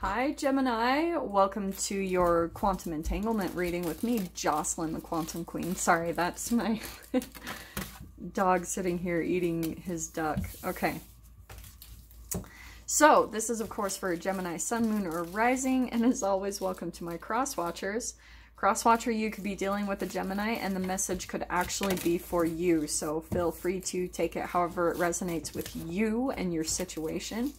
Hi Gemini, welcome to your Quantum Entanglement reading with me, Jocelyn the Quantum Queen. Sorry, that's my dog sitting here eating his duck. Okay. So, this is of course for Gemini Sun, Moon, or Rising, and as always, welcome to my Crosswatchers. Crosswatcher, you could be dealing with a Gemini, and the message could actually be for you, so feel free to take it however it resonates with you and your situation.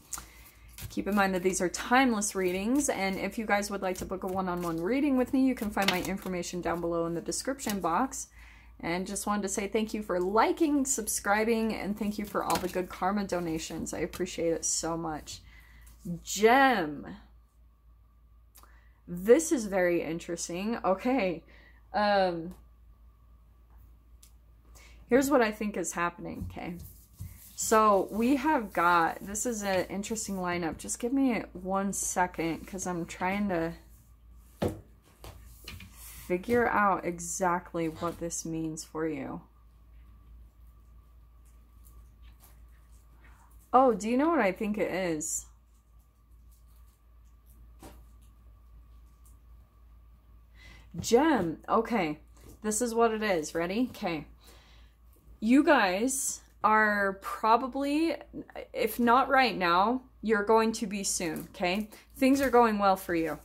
Keep in mind that these are timeless readings, and if you guys would like to book a one-on-one reading with me, you can find my information down below in the description box. And just wanted to say thank you for liking, subscribing, and thank you for all the good karma donations. I appreciate it so much. Gem. This is very interesting. Okay. Here's what I think is happening, okay? So we have got, this is an interesting lineup. Just give me 1 second because I'm trying to figure out exactly what this means for you. Oh, do you know what I think it is? Gem. Okay. This is what it is. Ready? Okay. You guys are probably, if not right now, you're going to be soon, okay? Things are going well for you.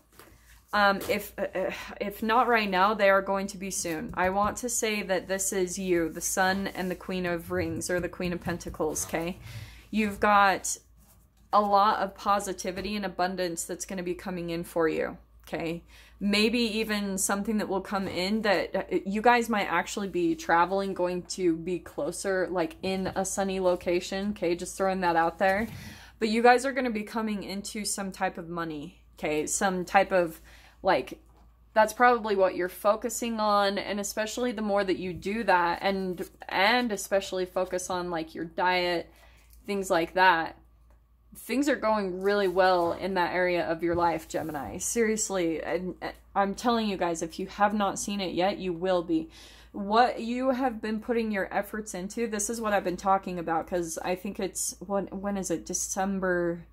If not right now, they are going to be soon. I want to say that this is you, the Sun and the Queen of Rings, or the Queen of Pentacles, okay? You've got a lot of positivity and abundance that's going to be coming in for you, okay? Maybe even something that will come in that you guys might actually be traveling, going to be closer, like in a sunny location, okay? Just throwing that out there. But you guys are going to be coming into some type of money, okay? Some type of, like, that's probably what you're focusing on, and especially the more that you do that, and especially focus on, like, your diet, things like that. Things are going really well in that area of your life, Gemini. Seriously, and I'm telling you guys, if you have not seen it yet, you will be. What you have been putting your efforts into, this is what I've been talking about, because I think it's, when is it? December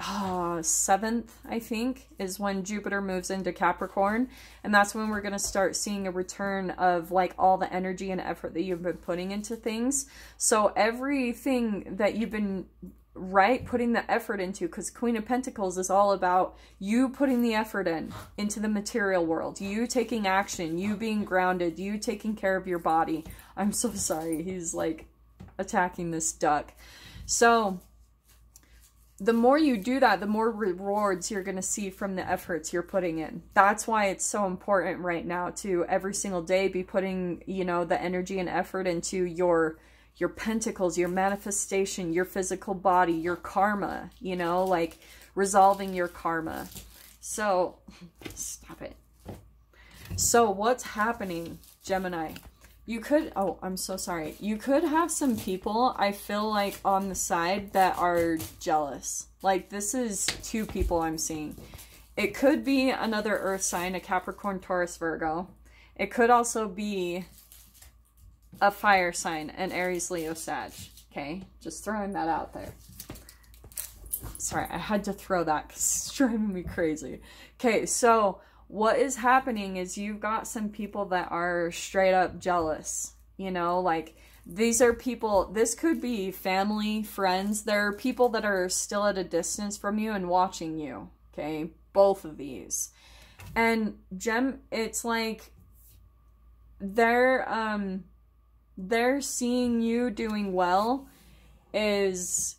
7th, I think, is when Jupiter moves into Capricorn. And that's when we're going to start seeing a return of, like, all the energy and effort that you've been putting into things. So everything that you've been, right, putting the effort into, because Queen of Pentacles is all about you putting the effort in, into the material world, you taking action, you being grounded, you taking care of your body. I'm so sorry, he's like attacking this duck. So the more you do that, the more rewards you're going to see from the efforts you're putting in. That's why it's so important right now to every single day be putting, you know, the energy and effort into your pentacles, your manifestation, your physical body, your karma, you know, like resolving your karma. So, stop it. So what's happening, Gemini? You could, oh, I'm so sorry. You could have some people, I feel like, on the side that are jealous. Like, this is 2 people I'm seeing. It could be another earth sign, a Capricorn, Taurus, Virgo. It could also be a fire sign, an Aries, Leo, Sag. Okay, just throwing that out there. Sorry, I had to throw that because it's driving me crazy. Okay, so what is happening is you've got some people that are straight up jealous. You know, like, these are people, this could be family, friends. There are people that are still at a distance from you and watching you. Okay, both of these. And Gem, it's like they're seeing you doing well is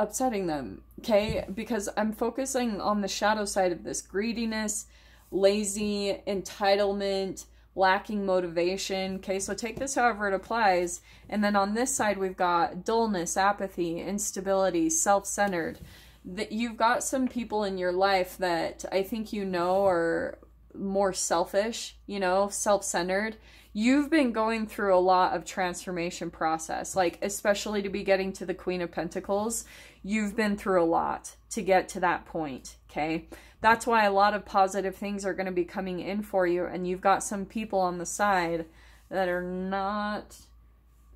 upsetting them, okay? Because I'm focusing on the shadow side of this: greediness, lazy, entitlement, lacking motivation, okay? So take this however it applies. And then on this side, we've got dullness, apathy, instability, self-centered. That you've got some people in your life that I think, you know, are more selfish, you know, self-centered. You've been going through a lot of transformation process, like, especially to be getting to the Queen of Pentacles. You've been through a lot to get to that point, okay? That's why a lot of positive things are going to be coming in for you, and you've got some people on the side that are not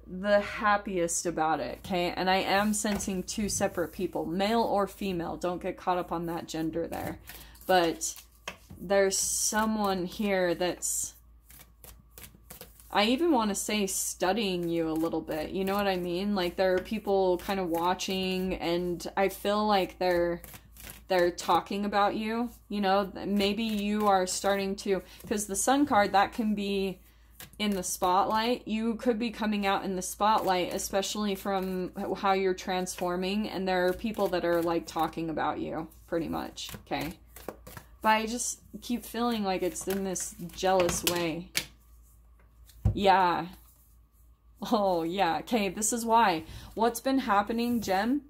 the happiest about it, okay? And I am sensing two separate people, male or female. Don't get caught up on that gender there. But there's someone here that's... I even want to say studying you a little bit. You know what I mean? Like, there are people kind of watching, and I feel like they're talking about you. You know, maybe you are starting to... Because the Sun card, that can be in the spotlight. You could be coming out in the spotlight, especially from how you're transforming, and there are people that are, like, talking about you, pretty much, okay? But I just keep feeling like it's in this jealous way. Yeah. Oh, yeah. Okay, this is why. What's been happening, Gem?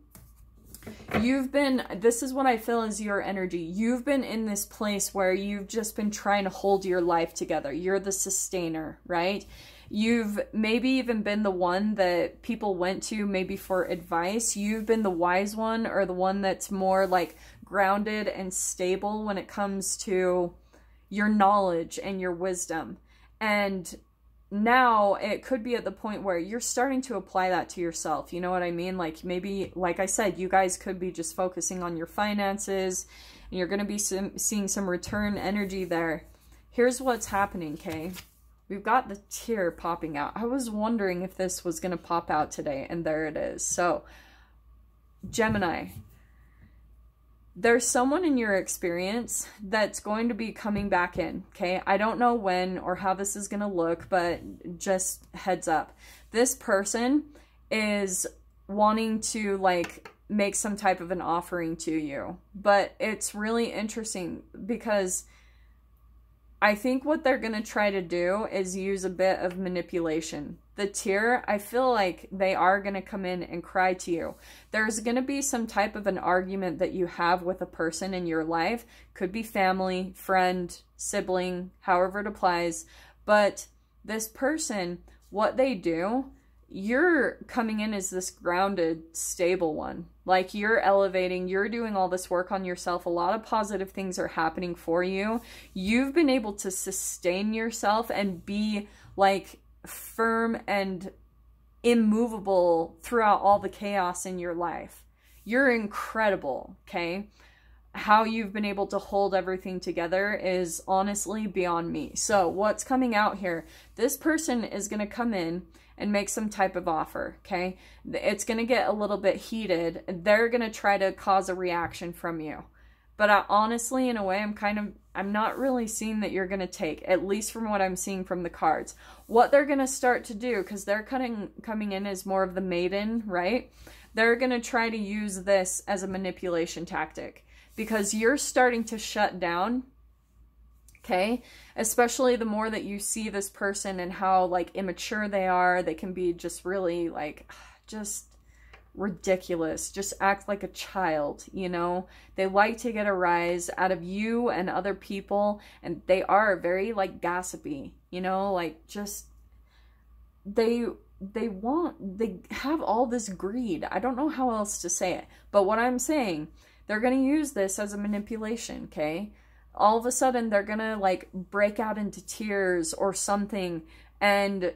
This is what I feel is your energy. You've been in this place where you've just been trying to hold your life together. You're the sustainer, right? You've maybe even been the one that people went to maybe for advice. You've been the wise one, or the one that's more like grounded and stable when it comes to your knowledge and your wisdom. And now it could be at the point where you're starting to apply that to yourself. You know what I mean? Like, maybe, like I said, you guys could be just focusing on your finances, and you're going to be seeing some return energy there. Here's what's happening, Kay. We've got the tear popping out. I was wondering if this was going to pop out today, and there it is. So, Gemini, there's someone in your experience that's going to be coming back in, okay? I don't know when or how this is going to look, but just heads up. This person is wanting to, like, make some type of an offering to you. But it's really interesting because I think what they're going to try to do is use a bit of manipulation. The tear, I feel like they are going to come in and cry to you. There's going to be some type of an argument that you have with a person in your life. Could be family, friend, sibling, however it applies. But this person, what they do, you're coming in as this grounded, stable one. Like, you're elevating, you're doing all this work on yourself. A lot of positive things are happening for you. You've been able to sustain yourself and be, like, firm and immovable throughout all the chaos in your life. You're incredible, okay? How you've been able to hold everything together is honestly beyond me. So what's coming out here? This person is going to come in and make some type of offer, okay? It's going to get a little bit heated. They're going to try to cause a reaction from you. But I honestly, in a way, I'm not really seeing that you're going to take, at least from what I'm seeing from the cards. What they're going to start to do, because they're coming in as more of the maiden, right? They're going to try to use this as a manipulation tactic because you're starting to shut down, okay? Especially the more that you see this person and how, like, immature they are. They can be just really, like, just... ridiculous, just act like a child, you know? They like to get a rise out of you and other people, and they are very, like, gossipy, you know? Like, just they have all this greed. I don't know how else to say it, but what I'm saying, they're gonna use this as a manipulation, okay? All of a sudden they're gonna, like, break out into tears or something, and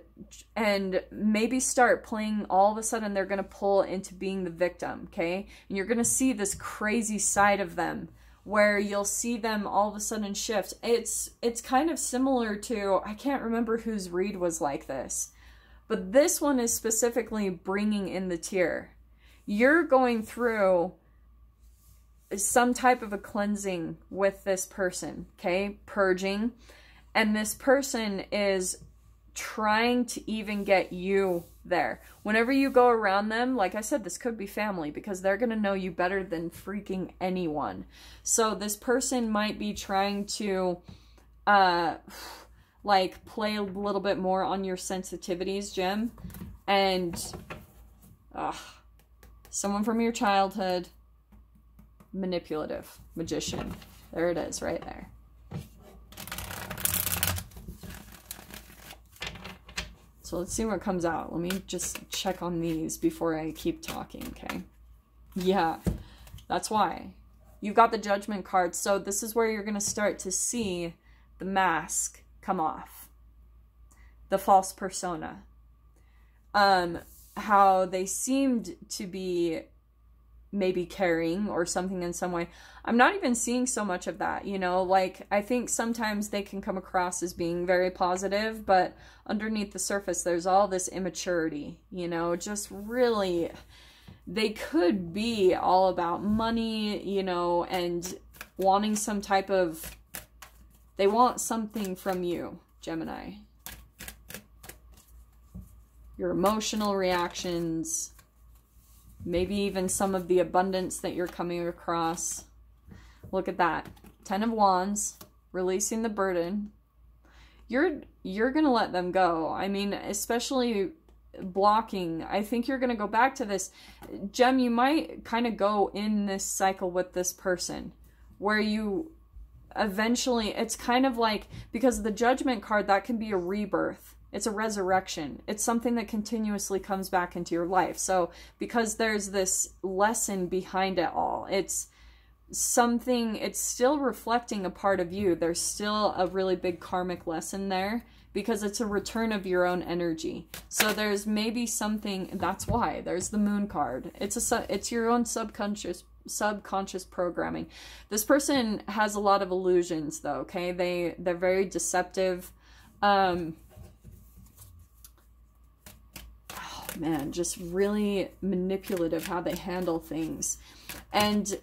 maybe start playing. All of a sudden they're going to pull into being the victim, okay? And you're going to see this crazy side of them where you'll see them all of a sudden shift. It's kind of similar to, I can't remember whose read was like this, but this one is specifically bringing in the tear. You're going through some type of a cleansing with this person, okay? Purging. And this person is trying to even get you there. Whenever you go around them, like I said, this could be family because they're going to know you better than freaking anyone. So this person might be trying to, like, play a little bit more on your sensitivities, Jim. And, someone from your childhood, manipulative, magician. There it is, right there. So let's see what comes out. Let me just check on these before I keep talking, okay? Yeah, that's why. You've got the Judgment card, so this is where you're going to start to see the mask come off. The false persona. how they seemed to be maybe caring or something in some way. I'm not even seeing so much of that, you know, like I think sometimes they can come across as being very positive, but underneath the surface, there's all this immaturity, you know, just really, they could be all about money, you know, and wanting some type of, they want something from you, Gemini. Your emotional reactions, maybe even some of the abundance that you're coming across. Look at that. 10 of Wands, releasing the burden. You're going to let them go. I mean, especially blocking. I think you're going to go back to this. Gem, you might kind of go in this cycle with this person where you eventually, it's kind of like, because the Judgment card, that can be a rebirth. It's a resurrection. It's something that continuously comes back into your life. So because there's this lesson behind it all, it's something, it's still reflecting a part of you. There's still a really big karmic lesson there because it's a return of your own energy. So there's maybe something, that's why there's the Moon card. It's your own subconscious programming. This person has a lot of illusions though, okay? They're very deceptive. Man, just really manipulative how they handle things. And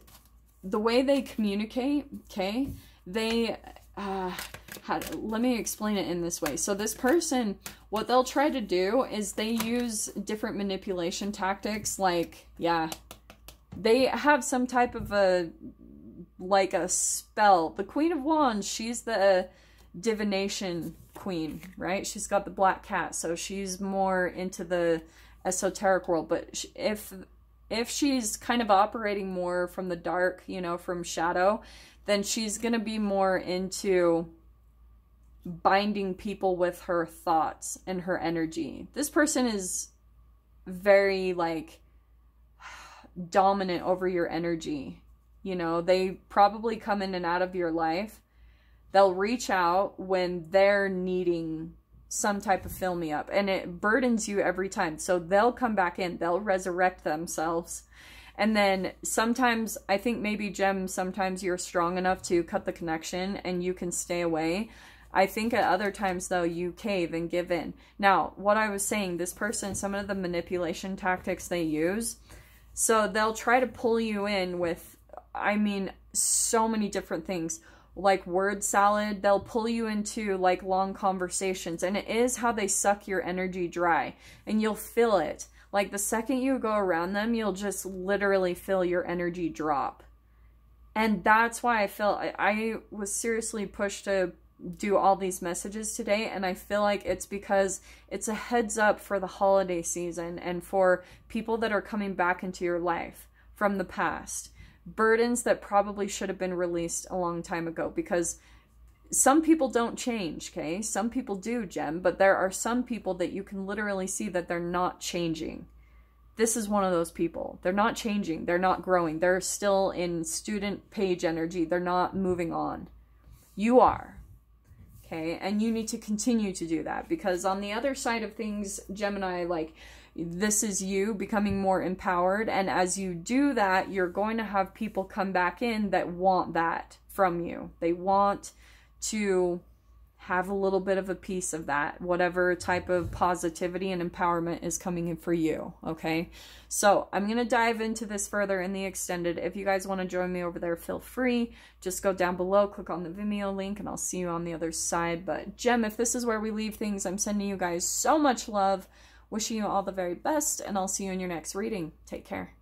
the way they communicate, okay, they, let me explain it in this way. So this person, what they'll try to do is they use different manipulation tactics. Like, yeah, they have some type of a, like a spell. The Queen of Wands, she's the divination queen, right? She's got the black cat, so she's more into the esoteric world. But if she's kind of operating more from the dark, you know, from shadow, then she's going to be more into binding people with her thoughts and her energy. This person is very, like, dominant over your energy. You know, they probably come in and out of your life. They'll reach out when they're needing some type of fill me up, and it burdens you every time. So they'll come back in, they'll resurrect themselves. And then sometimes, I think maybe Gem, sometimes you're strong enough to cut the connection and you can stay away. I think at other times though, you cave and give in. Now, what I was saying, this person, some of the manipulation tactics they use. So they'll try to pull you in with, I mean, so many different things. Like word salad, they'll pull you into like long conversations, and it is how they suck your energy dry, and you'll feel it. Like the second you go around them, you'll just literally feel your energy drop. And that's why I feel I was seriously pushed to do all these messages today, and I feel like it's because it's a heads up for the holiday season and for people that are coming back into your life from the past. Burdens that probably should have been released a long time ago, because some people don't change, okay? Some people do, Gem, but there are some people that you can literally see that they're not changing. This is one of those people. They're not changing. They're not growing. They're still in student page energy. They're not moving on. You are, okay? And you need to continue to do that, because on the other side of things, Gemini, like, this is you becoming more empowered. And as you do that, you're going to have people come back in that want that from you. They want to have a little bit of a piece of that, whatever type of positivity and empowerment is coming in for you, okay? So I'm going to dive into this further in the extended. If you guys want to join me over there, feel free. Just go down below, click on the Vimeo link, and I'll see you on the other side. But Gem, if this is where we leave things, I'm sending you guys so much love. Wishing you all the very best, and I'll see you in your next reading. Take care.